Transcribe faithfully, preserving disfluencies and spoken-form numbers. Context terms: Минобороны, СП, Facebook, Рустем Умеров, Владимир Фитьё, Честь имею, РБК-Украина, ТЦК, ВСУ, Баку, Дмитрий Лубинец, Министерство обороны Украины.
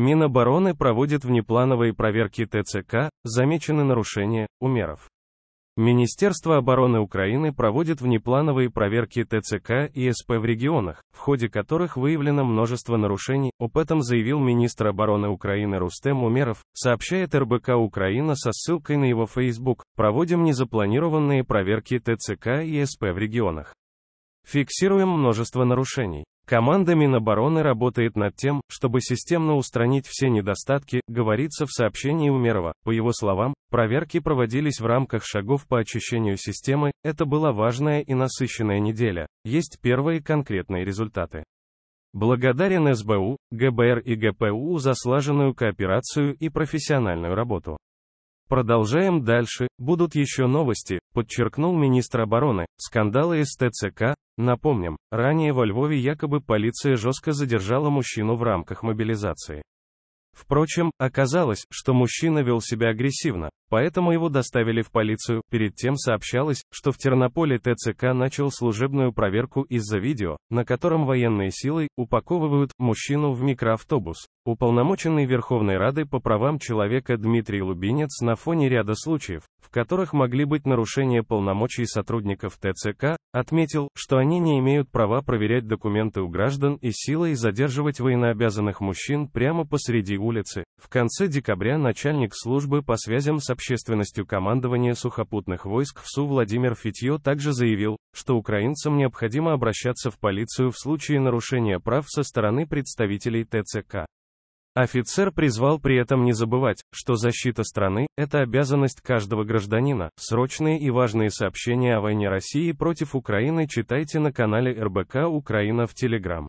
Минобороны проводит внеплановые проверки ТЦК, замечены нарушения, Умеров. Министерство обороны Украины проводит внеплановые проверки ТЦК и СП в регионах, в ходе которых выявлено множество нарушений, об этом заявил министр обороны Украины Рустем Умеров, сообщает эр бэ ка Украина со ссылкой на его Facebook. Проводим незапланированные проверки ТЦК и СП в регионах. Фиксируем множество нарушений. Команда Минобороны работает над тем, чтобы системно устранить все недостатки, говорится в сообщении Умерова. По его словам, проверки проводились в рамках шагов по очищению системы, это была важная и насыщенная неделя, есть первые конкретные результаты. Благодарен эс бэ у, гэ бэ эр и гэ пэ у за слаженную кооперацию и профессиональную работу. Продолжаем дальше, будут еще новости, подчеркнул министр обороны. Скандалы из ТЦК, напомним, ранее во Львове якобы полиция жестко задержала мужчину в рамках мобилизации. Впрочем, оказалось, что мужчина вел себя агрессивно, поэтому его доставили в полицию. Перед тем сообщалось, что в Тернополе ТЦК начал служебную проверку из-за видео, на котором военные силы упаковывают мужчину в микроавтобус. Уполномоченный Верховной Рады по правам человека Дмитрий Лубинец на фоне ряда случаев, в которых могли быть нарушения полномочий сотрудников ТЦК, отметил, что они не имеют права проверять документы у граждан и силой задерживать военнообязанных мужчин прямо посреди улицы. В конце декабря начальник службы по связям с общественностью командования сухопутных войск ВСУ Владимир Фитьё также заявил, что украинцам необходимо обращаться в полицию в случае нарушения прав со стороны представителей ТЦК. Офицер призвал при этом не забывать, что защита страны – это обязанность каждого гражданина. Срочные и важные сообщения о войне России против Украины читайте на канале эр бэ ка Украина в Телеграм.